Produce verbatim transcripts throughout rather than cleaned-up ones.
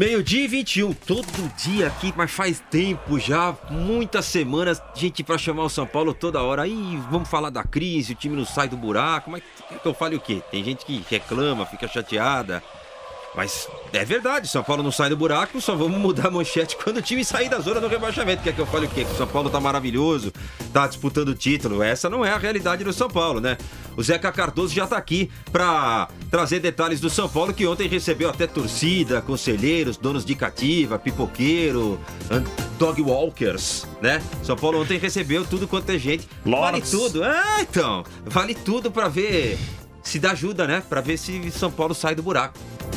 Meio-dia e vinte e um, todo dia aqui, mas faz tempo já, muitas semanas, gente, pra chamar o São Paulo toda hora. Aí vamos falar da crise, o time não sai do buraco, mas que eu fale o quê? Tem gente que reclama, fica chateada, mas é verdade, São Paulo não sai do buraco, só vamos mudar a manchete quando o time sair da zona do rebaixamento. Quer que eu fale o quê? Que o São Paulo tá maravilhoso, tá disputando o título, essa não é a realidade do São Paulo, né? O Zeca Cardoso já tá aqui pra trazer detalhes do São Paulo, que ontem recebeu até torcida, conselheiros, donos de cativa, pipoqueiro, dog walkers, né? São Paulo ontem recebeu tudo quanto é gente. Lots. Vale tudo. Ah, então, vale tudo pra ver se dá ajuda, né? Pra ver se São Paulo sai do buraco.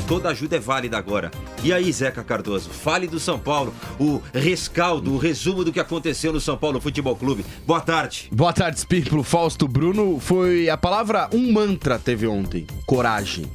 Toda ajuda é válida agora. E aí, Zeca Cardoso, fale do São Paulo, o rescaldo, o resumo do que aconteceu no São Paulo Futebol Clube. Boa tarde. Boa tarde, Espírito, Fausto, Bruno. Foi a palavra, um mantra teve ontem, coragem.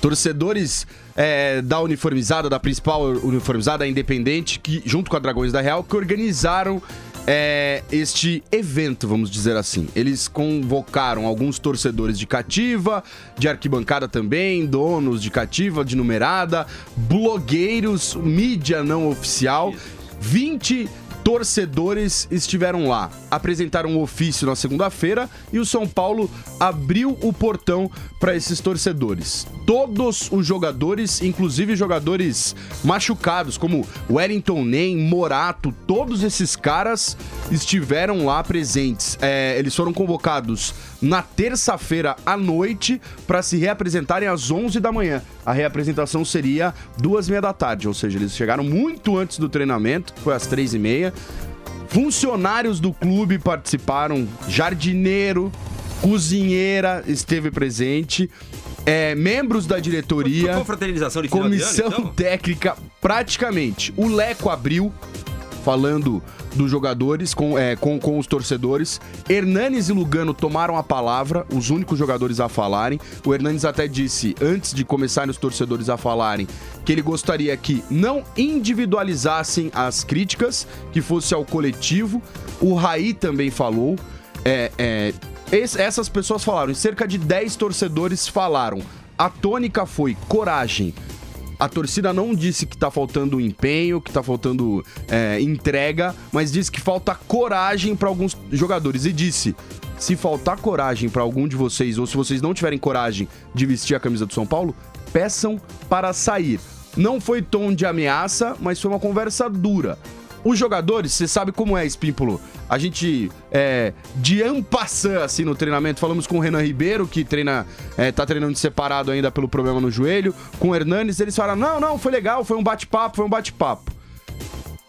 Torcedores é, da uniformizada, da principal uniformizada, independente, que junto com a Dragões da Real, que organizaram é, este evento, vamos dizer assim. Eles convocaram alguns torcedores de cativa, de arquibancada também, donos de cativa, de numerada, blogueiros, mídia não oficial. vinte torcedores estiveram lá, apresentaram um ofício na segunda-feira e o São Paulo abriu o portão para esses torcedores. Todos os jogadores, inclusive jogadores machucados, como Wellington Nen, Morato, todos esses caras estiveram lá presentes. É, eles foram convocados na terça-feira à noite para se reapresentarem às onze da manhã. A reapresentação seria duas e meia da tarde, ou seja, eles chegaram muito antes do treinamento, que foi às três e meia. Funcionários do clube participaram, jardineiro, cozinheira esteve presente, é, membros da diretoria, confraternização de final de ano, então? Comissão técnica, praticamente. O Leco abriu, falando dos jogadores, com, é, com, com os torcedores. Hernanes e Lugano tomaram a palavra, os únicos jogadores a falarem. O Hernanes até disse, antes de começarem os torcedores a falarem, que ele gostaria que não individualizassem as críticas, que fosse ao coletivo. O Raí também falou. É, é, es, essas pessoas falaram, cerca de dez torcedores falaram. A tônica foi coragem. A torcida não disse que tá faltando empenho, que tá faltando é, entrega, mas disse que falta coragem para alguns jogadores. E disse, se faltar coragem para algum de vocês, ou se vocês não tiverem coragem de vestir a camisa do São Paulo, peçam para sair. Não foi tom de ameaça, mas foi uma conversa dura. Os jogadores, você sabe como é, Espímpolo. A gente, é, de en passant, assim, no treinamento, falamos com o Renan Ribeiro, que treina, é, tá treinando separado ainda pelo problema no joelho, com o Hernanes, eles falaram, não, não, foi legal, foi um bate-papo, foi um bate-papo.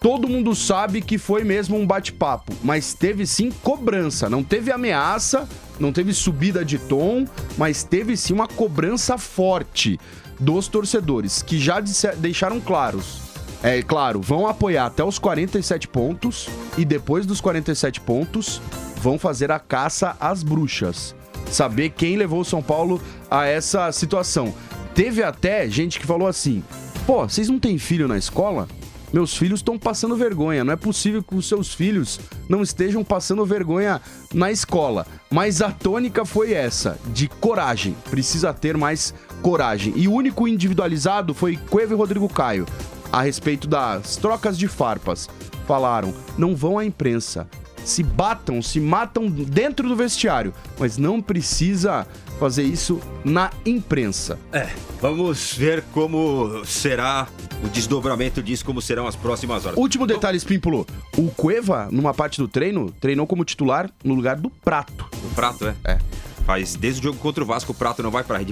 Todo mundo sabe que foi mesmo um bate-papo, mas teve sim cobrança, não teve ameaça, não teve subida de tom, mas teve sim uma cobrança forte dos torcedores, que já deixaram claros. É claro, vão apoiar até os quarenta e sete pontos e depois dos quarenta e sete pontos vão fazer a caça às bruxas. Saber quem levou o São Paulo a essa situação. Teve até gente que falou assim, pô, vocês não têm filho na escola? Meus filhos estão passando vergonha, não é possível que os seus filhos não estejam passando vergonha na escola. Mas a tônica foi essa, de coragem, precisa ter mais coragem. E o único individualizado foi Cueva e Rodrigo Caio. A respeito das trocas de farpas, falaram, não vão à imprensa, se batam, se matam dentro do vestiário, mas não precisa fazer isso na imprensa. É, vamos ver como será o desdobramento disso, como serão as próximas horas. Último detalhe, Espímpolo, o Cueva, numa parte do treino, treinou como titular no lugar do Prato. O Prato, é? É. Faz desde o jogo contra o Vasco, o Prato não vai pra rede. Vamos